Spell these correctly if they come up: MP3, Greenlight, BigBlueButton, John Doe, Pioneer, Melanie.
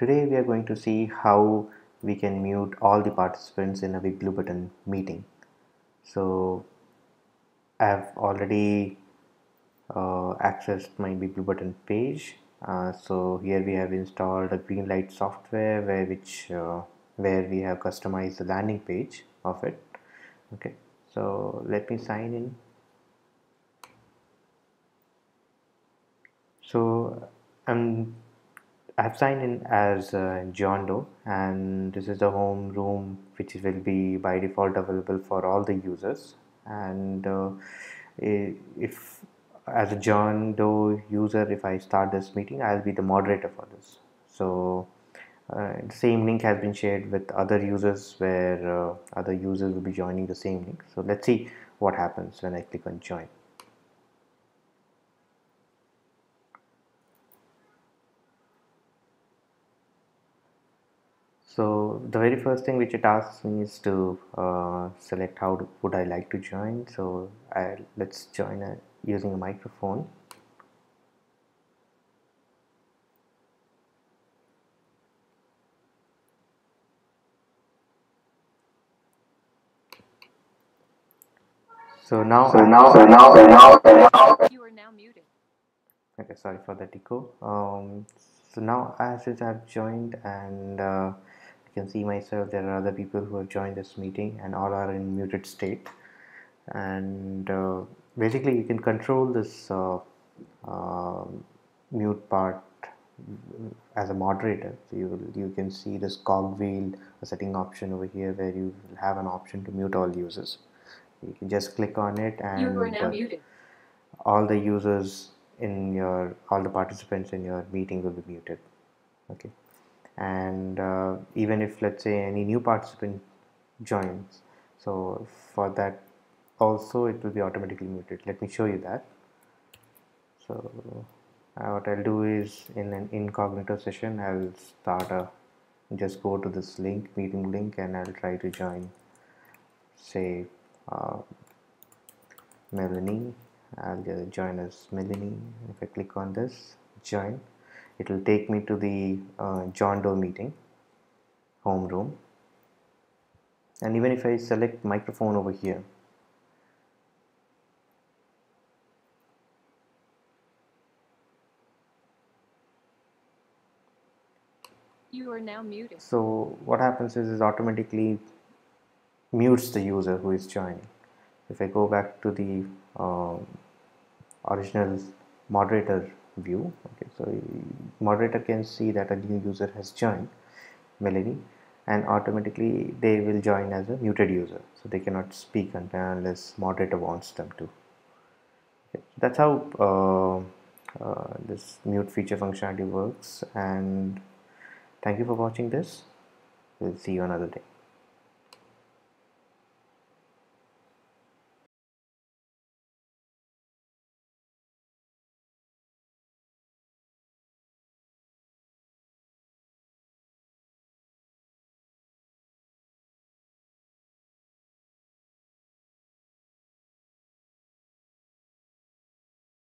Today we are going to see how we can mute all the participants in a BigBlueButton meeting. So I have already accessed my BigBlueButton page. So here we have installed a Greenlight software where we have customized the landing page of it. Okay, so let me sign in. So I've signed in as John Doe, and this is the home room which will be by default available for all the users. And if as a John Doe user, if I start this meeting, I'll be the moderator for this. So the same link has been shared with other users, where other users will be joining the same link. So let's see what happens when I click on join. So the very first thing which it asks me is to select how would I like to join. So let's join using a microphone. So now you are now muted. Okay, sorry for that echo. So now since I've joined, and you can see myself, there are other people who have joined this meeting, and all are in muted state. And basically you can control this mute part as a moderator. So you can see this cogwheel setting option over here, where you have an option to mute all users. You can just click on it, and you are now muted. All the users in your, all the participants in your meeting will be muted. Okay. And even if, let's say, any new participant joins, so for that also it will be automatically muted. Let me show you that. So what I'll do is, in an incognito session, I'll start just go to this link, meeting link, and I'll try to join, say, Melanie. I'll just join as Melanie. If I click on this join, it will take me to the John Doe meeting home room. And even if I select microphone over here, you are now muted. So what happens is automatically mutes the user who is joining. If I go back to the original moderator view, okay, so moderator can see that a new user has joined, Melanie, and automatically they will join as a muted user. So they cannot speak unless moderator wants them to. Okay. That's how this mute feature functionality works. And thank you for watching this. We'll see you another day.